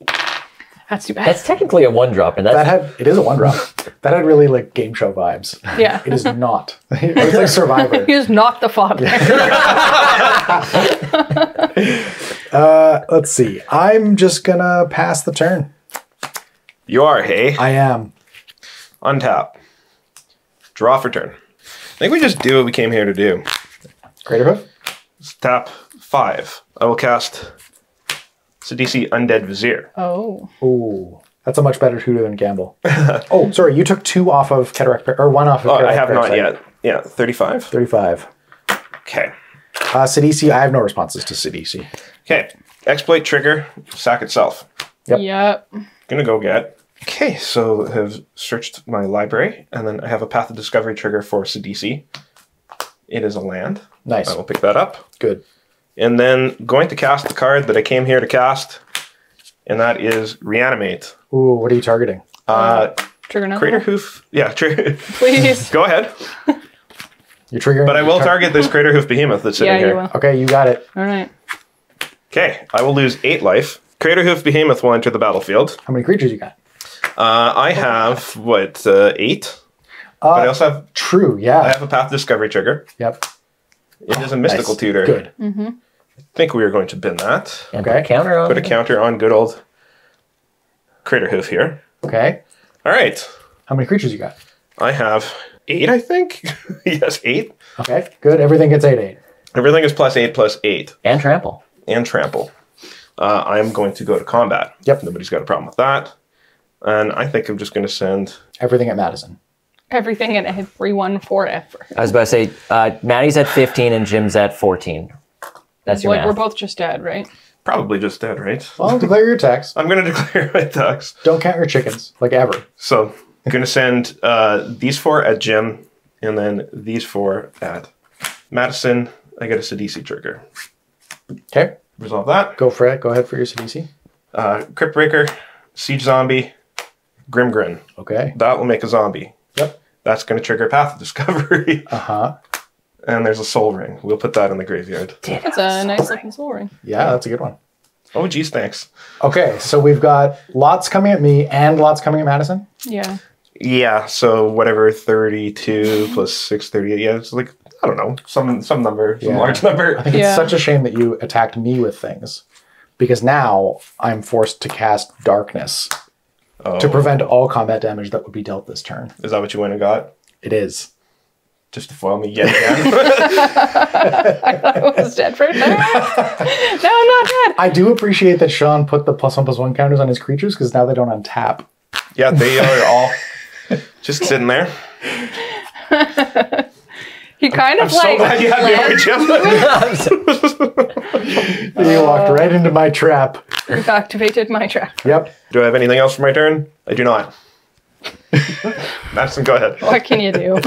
That's too bad. That's technically a one drop, and that's... that had it is a one drop. That had really like game show vibes. Yeah. It is not. It's like Survivor. He is not the father. uh, let's see. I'm just gonna pass the turn. You are, hey? I am. Untap. Draw for turn. I think we just do what we came here to do. Craterhoof. Tap five. I will cast Sidisi Undead Vizier. Oh. Ooh. That's a much better tutor than Gamble. Oh, sorry. You took two off of Cataract, or one off of oh, Cataract. I have Parasite. Not yet. Yeah, thirty-five. thirty-five. Okay. Uh, Sidisi, I have no responses to Sidisi. Okay. Exploit trigger, sack itself. Yep. Yep. Gonna go get. Okay, so I have searched my library, and then I have a Path of Discovery trigger for Sidisi. It is a land. Nice. I will pick that up. Good. And then going to cast the card that I came here to cast, and that is Reanimate. Ooh, what are you targeting? Uh, trigger another Craterhoof. Yeah, trigger. Please. Go ahead. You're triggering. But I will tar target this Craterhoof Behemoth that's sitting yeah, you here. Will. Okay, you got it. All right. Okay, I will lose eight life. Craterhoof Behemoth will enter the battlefield. How many creatures you got? Uh, I have, what, uh, eight? Uh, but I also have... True, yeah. I have a Path Discovery trigger. Yep. It is a mystical nice. tutor. Good. Mm-hmm. I think we are going to bin that. And okay. Put a counter on. Put a counter on good old Craterhoof here. Okay. All right. How many creatures you got? I have eight, I think. Yes, eight. Okay, good. Everything gets eight, eight. Everything is plus eight, plus eight. And trample. And trample. Uh, I'm going to go to combat. Yep. Nobody's got a problem with that. And I think I'm just going to send... Everything at Madison. Everything and everyone forever. I was about to say, uh, Maddie's at fifteen and Jim's at fourteen. That's your like math. We're both just dead, right? Probably just dead, right? Well, declare your attacks. I'm going to declare my attacks. Don't count your chickens, like ever. So I'm going to send uh, these four at Jim and then these four at Madison. I get a Sidisi trigger. Okay. Resolve that. Go for it. Go ahead for your Sidisi. Uh, Crypt Breaker, Siege Zombie, Grim Grin. Okay. That will make a zombie. Yep. That's going to trigger Path of Discovery. Uh-huh. And there's a Soul Ring. We'll put that in the graveyard. Damn, that's a nice looking Soul Ring. Yeah, that's a good one. Oh, geez, thanks. Okay, so we've got lots coming at me and lots coming at Madison? Yeah. Yeah, so whatever, thirty-two plus six, thirty-eight. Yeah, it's like... I don't know, some some number, some yeah. large number. I think yeah. it's such a shame that you attacked me with things, because now I'm forced to cast Darkness oh. to prevent all combat damage that would be dealt this turn. Is that what you went and got? It is. Just to foil me yet again. I thought I was dead for a minute. No, I'm not dead. I do appreciate that Sean put the plus one plus one counters on his creatures, because now they don't untap. Yeah, they are all just sitting there. He kind I'm, of I'm like. So glad you had me. You walked right into my trap. You've activated my trap. Yep. Do I have anything else for my turn? I do not. Madison, go ahead. What can you do?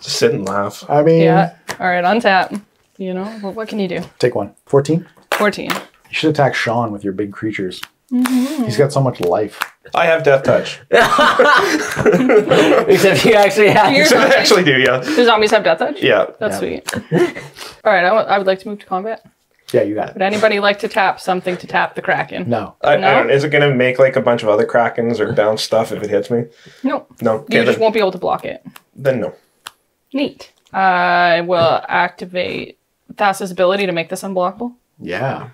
Just sit and laugh. I mean. Yeah. All right, untap. You know, well, what can you do? Take one. fourteen? fourteen. You should attack Sean with your big creatures. Mm-hmm. He's got so much life. I have Death Touch. Except you actually have. Except zombies? I actually do, yeah. Do zombies have Death Touch? Yeah. That's yeah. sweet. All right, I, I would like to move to combat. Yeah, you got it. Would anybody like to tap something to tap the Kraken? No. I, no? I don't, is it going to make like a bunch of other Krakens or bounce stuff if it hits me? No. No. Okay, you just then, won't be able to block it. Then no. Neat. I will activate Thassa's ability to make this unblockable. Yeah.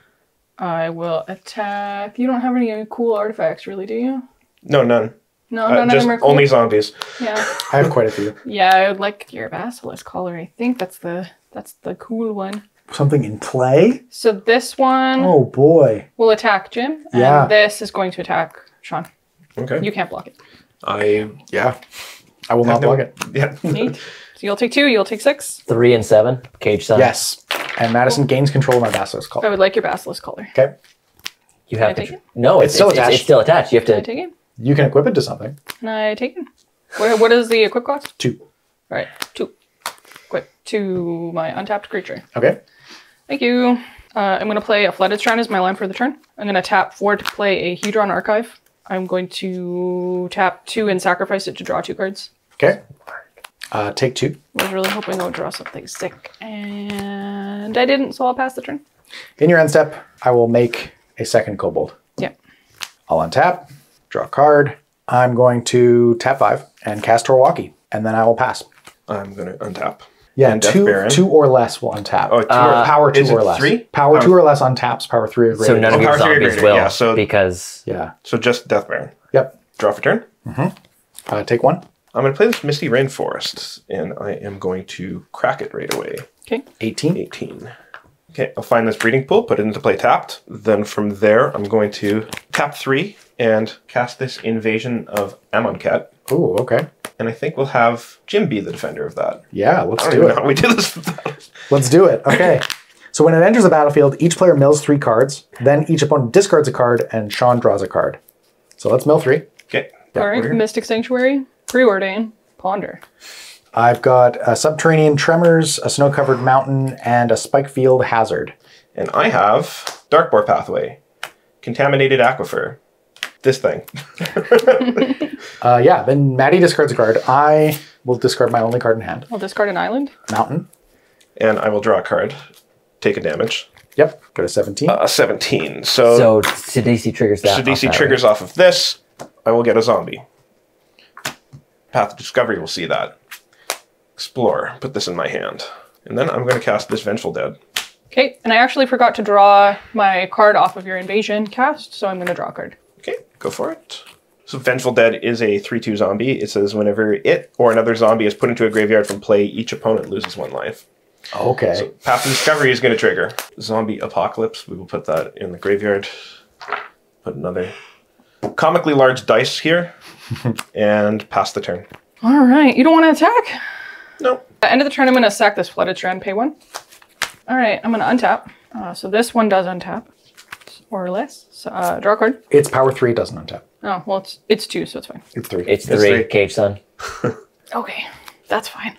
I will attack. You don't have any cool artifacts, really, do you? No, none. No, uh, none just of them are cool. Only zombies. Yeah. I have quite a few. Yeah, I would like your Basilisk Collar. I think that's the that's the cool one. Something in clay? So this one. Oh boy. Will attack Jim. And yeah. This is going to attack Sean. Okay. You can't block it. I yeah. I will not I block it. Yeah. Neat. So you'll take two. You'll take six. Three and seven. Cage side. Yes. And Madison gains control of my Basilisk Collar. I would like your Basilisk Collar. Okay. You have can I take it? No, it's, it's still it's, attached. It's still attached. You have to can I take it. You can equip it to something. Can I take it? What, what is the equip cost? Two. All right, two. Equip to my untapped creature. Okay. Thank you. Uh, I'm going to play a Flooded Shrine as my land for the turn. I'm going to tap four to play a Hedron Archive. I'm going to tap two and sacrifice it to draw two cards. Okay. Uh, take two. I was really hoping I would draw something sick, and I didn't, so I'll pass the turn. In your end step, I will make a second kobold. Yep. I'll untap, draw a card. I'm going to tap five and cast Tor Wauki, and then I will pass. I'm going to untap. Yeah, and two, two or less will untap. Oh, two uh, or, power two or less. Three? Power, power two or less untaps, power three or greater. So none of your zombies will, yeah, so, because... Yeah. So just Death Baron. Yep. Draw for turn. Mm-hmm. Uh, take one. I'm going to play this Misty Rainforest, and I am going to crack it right away. Okay. eighteen. eighteen. Okay, I'll find this Breeding Pool, put it into play tapped. Then from there, I'm going to tap three and cast this Invasion of Amonkhet. Ooh, okay. And I think we'll have Jim be the defender of that. Yeah, let's do it. I don't even know how we do this. Let's do it. Okay. So when it enters the battlefield, each player mills three cards. Then each opponent discards a card, and Sean draws a card. So let's mill three. Okay. All right, Mystic Sanctuary. Preordain, Ponder. I've got a Subterranean Tremors, a Snow-Covered Mountain, and a Spikefield Hazard. And I have Darkbore Pathway, Contaminated Aquifer, this thing. uh, yeah, then Maddie discards a card. I will discard my only card in hand. I'll discard an island. Mountain. And I will draw a card, take a damage. Yep, go to seventeen. Uh, seventeen, so... So Sidisi triggers that. Sidisi triggers off of this. I will get a zombie. Path of Discovery will see that. Explore. Put this in my hand. And then I'm going to cast this Vengeful Dead. Okay, and I actually forgot to draw my card off of your invasion cast, so I'm going to draw a card. Okay, go for it. So Vengeful Dead is a three two zombie. It says whenever it or another zombie is put into a graveyard from play, each opponent loses one life. Okay. So Path of Discovery is going to trigger. Zombie Apocalypse, we will put that in the graveyard. Put another comically large dice here and pass the turn. All right, you don't want to attack? No. Nope. At the end of the turn, I'm going to sack this Flooded Strand, pay one. All right, I'm going to untap. Uh, so this one does untap, or less. So, uh, draw a card. It's power three, it doesn't untap. Oh, well, it's it's two, so it's fine. It's three. It's, it's three. three. Cave Sun. Okay, that's fine.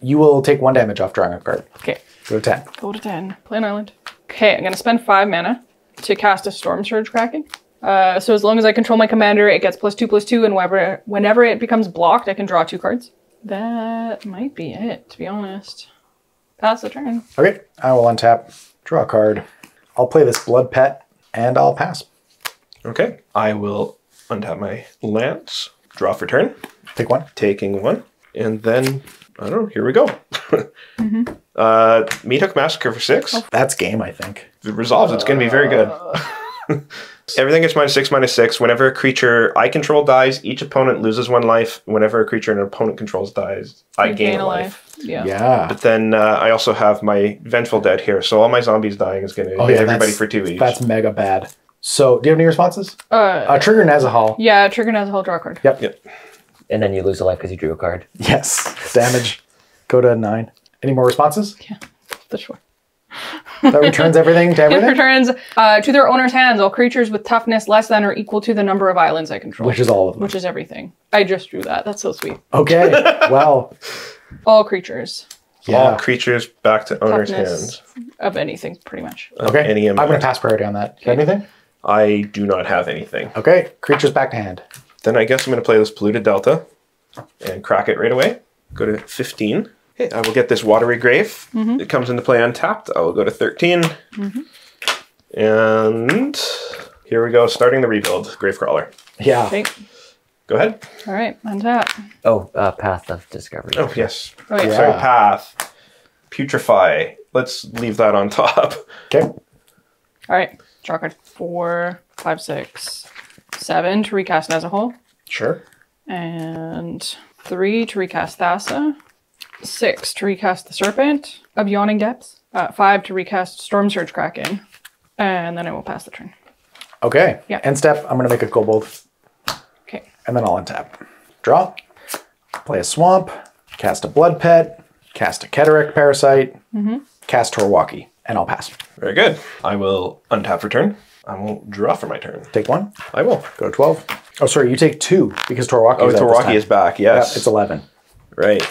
You will take one damage off drawing a card. Okay. Go to ten. Go to ten. Play an island. Okay, I'm going to spend five mana to cast a Storm Surge Kraken. Uh, so as long as I control my commander, it gets plus two, plus two, and whenever, whenever it becomes blocked, I can draw two cards. That might be it, to be honest. Pass the turn. Okay, I will untap, draw a card. I'll play this Blood Pet, and I'll pass. Okay, I will untap my Lance, draw for turn. Take one. Taking one, and then... I don't know, here we go. mm-hmm. uh, Meathook Massacre for six. Oh. That's game, I think. If it resolves, it's going to be very good. Everything gets minus six, minus six. Whenever a creature I control dies, each opponent loses one life. Whenever a creature an opponent controls dies, I gain, gain a life. life. Yeah. yeah. But then uh, I also have my Vengeful Dead here, so all my zombies dying is going to oh, hit yeah, everybody for two each. That's mega bad. So, do you have any responses? Uh, uh, trigger Nezahal. Yeah, trigger Nezahal, draw a card. Yep. yep. And then you lose a life because you drew a card. Yes. Damage. Go to nine. Any more responses? Yeah. That's one. That returns everything to everything? It returns uh, to their owner's hands all creatures with toughness less than or equal to the number of islands I control. Which is all of them. Which is everything. I just drew that. That's so sweet. Okay. Wow. All creatures. Yeah. All creatures back to owner's toughness hands. Of anything, pretty much. Okay. Any I'm going to pass priority on that. Okay. Anything? I do not have anything. Okay. Creatures back to hand. Then I guess I'm going to play this Polluted Delta and crack it right away. Go to fifteen. Hey, I will get this Watery Grave. Mm-hmm. It comes into play untapped. I will go to thirteen. Mm-hmm. And here we go, starting the rebuild, Gravecrawler. Yeah. Okay. Go ahead. All right, untap. Oh, uh, Path of Discovery. Oh, yes. Oh, yeah. Sorry, Path. Putrefy. Let's leave that on top. Okay. All right, draw card four, five, six. Seven to recast Nezahal. Sure. And three to recast Thassa. Six to recast the Serpent of Yawning Depths. Uh, five to recast Storm Surge Kraken. And then I will pass the turn. Okay. Yeah. End step. I'm going to make a Kobold. Okay. And then I'll untap. Draw. Play a Swamp. Cast a Blood Pet. Cast a Cataract Parasite. Mm-hmm. Cast Tor Wauki. And I'll pass. Very good. I will untap for turn. I won't draw for my turn. Take one. I will. Go to twelve. Oh, sorry. You take two because Tor Wauki oh, is back. Oh, Tor Wauki is back. Yes. Yeah, it's eleven. Right.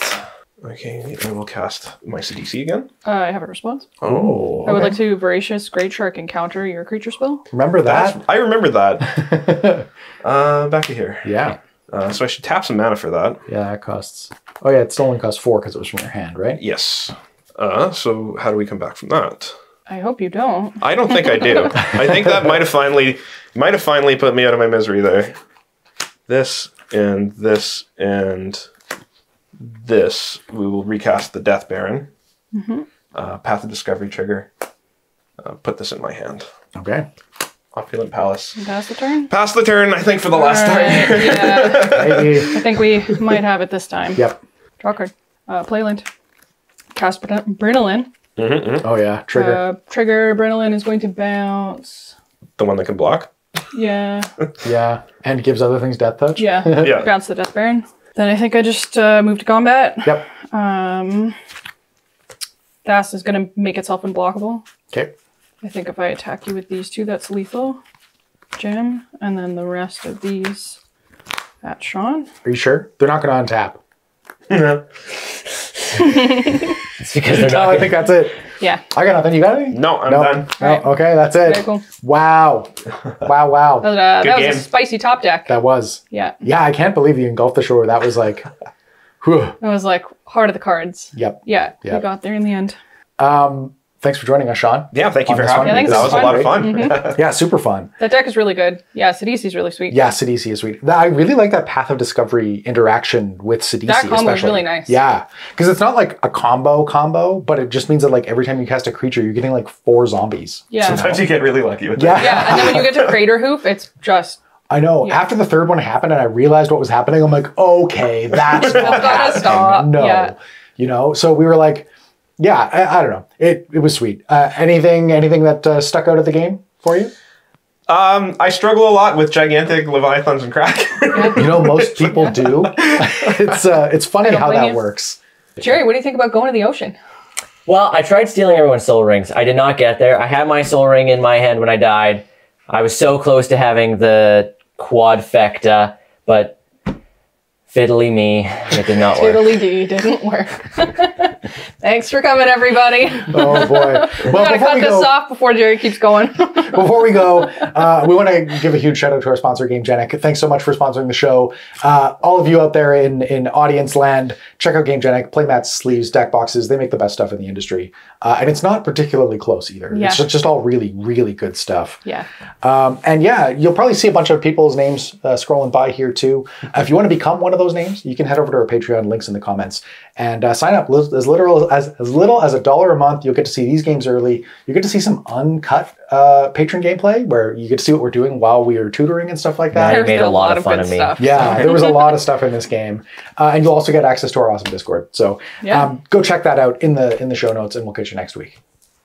Okay. I will cast my Sidisi again. Uh, I have a response. Oh. I would okay. like to Voracious Great Shark and counter your creature spell. Remember that? That's, I remember that. uh, back to here. Yeah. Uh, so I should tap some mana for that. Yeah, that costs. Oh, yeah. It only costs four because it was from your hand, right? Yes. Uh, so how do we come back from that? I hope you don't. I don't think I do. I think that might have finally might have finally put me out of my misery there. This and this and this. We will recast the Death Baron. Mm-hmm. uh, Path of Discovery trigger. Uh, put this in my hand. Okay. Opulent Palace. Pass the turn? Pass the turn, I think, for the All last right. time. Yeah. Maybe. I think we might have it this time. Yep. Draw card. Uh, Playland. Cast Brinolin. Mm-hmm, mm-hmm. Oh yeah, trigger. Uh, trigger, Brinolin is going to bounce. The one that can block? Yeah. yeah, and gives other things death touch? Yeah, yeah. Bounce the Death Baron. Then I think I just uh, move to combat. Yep. Um, Thassa is going to make itself unblockable. Okay. I think if I attack you with these two, that's lethal. Jim, and then the rest of these at Sean. Are you sure? They're not going to untap. No. It's because no, I think that's it. Yeah. I got nothing. You got anything? No, I'm no. done. No. Right. Okay, that's it. Very cool. Wow. Wow, wow. That was, a, that was a spicy top deck. That was. Yeah. Yeah, I can't believe you engulfed the shore. That was like, whew. That was like heart of the cards. Yep. Yeah, yep. We got there in the end. Um, thanks for joining us, Sean. Yeah, thank you for having me. Yeah, that was, was a lot of fun. Mm-hmm. Yeah, super fun. That deck is really good. Yeah, Sidisi is really sweet. Yeah, Sidisi is sweet. I really like that Path of Discovery interaction with Sidisi. That combo is really nice. Yeah, because it's not like a combo combo, but it just means that like every time you cast a creature, you're getting like four zombies. Yeah. Sometimes you get really lucky with that. Yeah. Yeah, and then when you get to Craterhoof, it's just... I know. Yeah. After the third one happened and I realized what was happening, I'm like, okay, that's not happening. Stop. No. Yeah. You know? So we were like... Yeah, I, I don't know. It it was sweet. Uh, anything anything that uh, stuck out of the game for you? Um, I struggle a lot with gigantic leviathans and Kraken. You know, most people do. It's uh, it's funny how that you. works. Jerry, what do you think about going to the ocean? Well, I tried stealing everyone's soul rings. I did not get there. I had my soul ring in my hand when I died. I was so close to having the quadfecta, but fiddly me, it did not work. Fiddly D didn't work. Thanks for coming, everybody. Oh, boy. Well, We're going to cut we go, this off before Jerry keeps going. Before we go, uh, we want to give a huge shout out to our sponsor, GameGenic. Thanks so much for sponsoring the show. Uh, all of you out there in, in audience land, check out GameGenic, playmats, sleeves, deck boxes. They make the best stuff in the industry. Uh, and it's not particularly close either. Yeah. It's just, just all really, really good stuff. Yeah. Um, and yeah, you'll probably see a bunch of people's names uh, scrolling by here too. If you want to become one of those names, you can head over to our Patreon, links in the comments, and uh, sign up. As literal as as little as a dollar a month, you'll get to see these games early. You get to see some uncut uh, patron gameplay where you get to see what we're doing while we are tutoring and stuff like that. Yeah, you made a lot, lot of fun of me. Stuff. Yeah, there was a lot of stuff in this game, uh, and you'll also get access to our awesome Discord. So yeah. um, go check that out in the in the show notes, and we'll catch you next week.